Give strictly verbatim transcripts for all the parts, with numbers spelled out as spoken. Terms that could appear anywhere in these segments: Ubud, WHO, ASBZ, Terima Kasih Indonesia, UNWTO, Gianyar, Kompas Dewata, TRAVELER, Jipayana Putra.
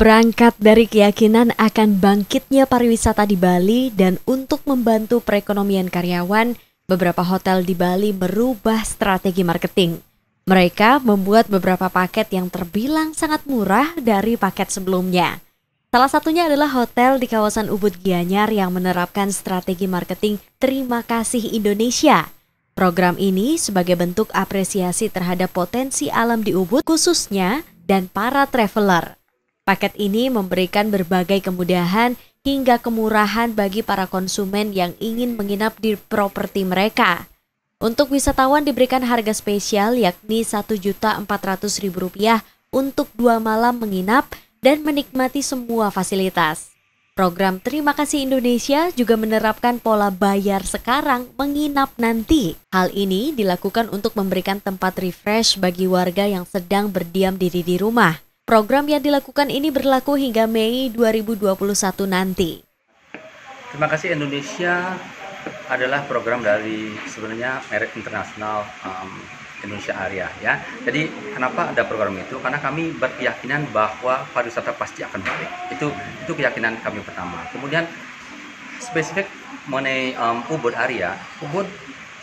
Berangkat dari keyakinan akan bangkitnya pariwisata di Bali dan untuk membantu perekonomian karyawan, beberapa hotel di Bali merubah strategi marketing. Mereka membuat beberapa paket yang terbilang sangat murah dari paket sebelumnya. Salah satunya adalah hotel di kawasan Ubud Gianyar yang menerapkan strategi marketing Terima Kasih Indonesia. Program ini sebagai bentuk apresiasi terhadap potensi alam di Ubud khususnya dan para traveler. Paket ini memberikan berbagai kemudahan hingga kemurahan bagi para konsumen yang ingin menginap di properti mereka. Untuk wisatawan diberikan harga spesial yakni satu juta empat ratus ribu rupiah untuk dua malam menginap dan menikmati semua fasilitas. Program Terima Kasih Indonesia juga menerapkan pola bayar sekarang menginap nanti. Hal ini dilakukan untuk memberikan tempat refresh bagi warga yang sedang berdiam diri di rumah. Program yang dilakukan ini berlaku hingga Mei dua ribu dua puluh satu nanti. Terima Kasih Indonesia adalah program dari sebenarnya merek internasional um, Indonesia Area, ya. Jadi kenapa ada program itu? Karena kami berkeyakinan bahwa pariwisata pasti akan balik. Itu itu keyakinan kami pertama. Kemudian spesifik mengenai um, Ubud area, Ubud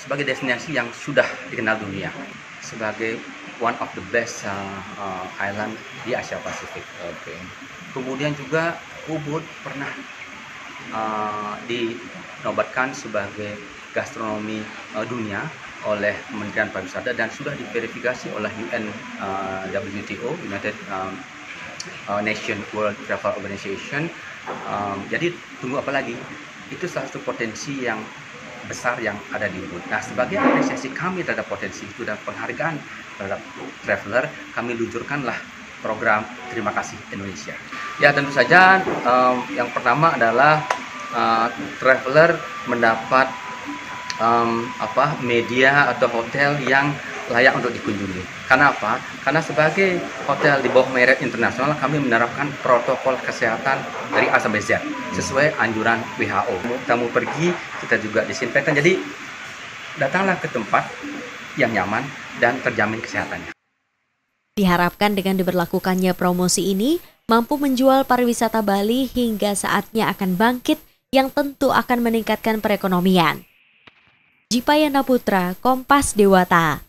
sebagai destinasi yang sudah dikenal dunia sebagai one of the best uh, uh, island di Asia Pasifik. Okay. Kemudian juga Ubud pernah uh, dinobatkan sebagai gastronomi uh, dunia oleh Kementerian Pariwisata dan sudah diverifikasi oleh U N W T O, uh, United um, uh, Nations World Travel Organization. Um, jadi tunggu apa lagi? Itu salah satu potensi yang besar yang ada di Ubud. Nah, sebagai apresiasi kami terhadap potensi itu dan penghargaan terhadap traveler, kami luncurkanlah program Terima Kasih Indonesia. Ya, tentu saja um, yang pertama adalah uh, traveler mendapat um, apa media atau hotel yang layak untuk dikunjungi. Karena apa? Karena sebagai hotel di bawah merek internasional, kami menerapkan protokol kesehatan dari A S B Z sesuai anjuran W H O. Kamu pergi, kita juga disinfektan. Jadi datanglah ke tempat yang nyaman dan terjamin kesehatannya. Diharapkan dengan diberlakukannya promosi ini mampu menjual pariwisata Bali hingga saatnya akan bangkit yang tentu akan meningkatkan perekonomian. Jipayana Putra, Kompas Dewata.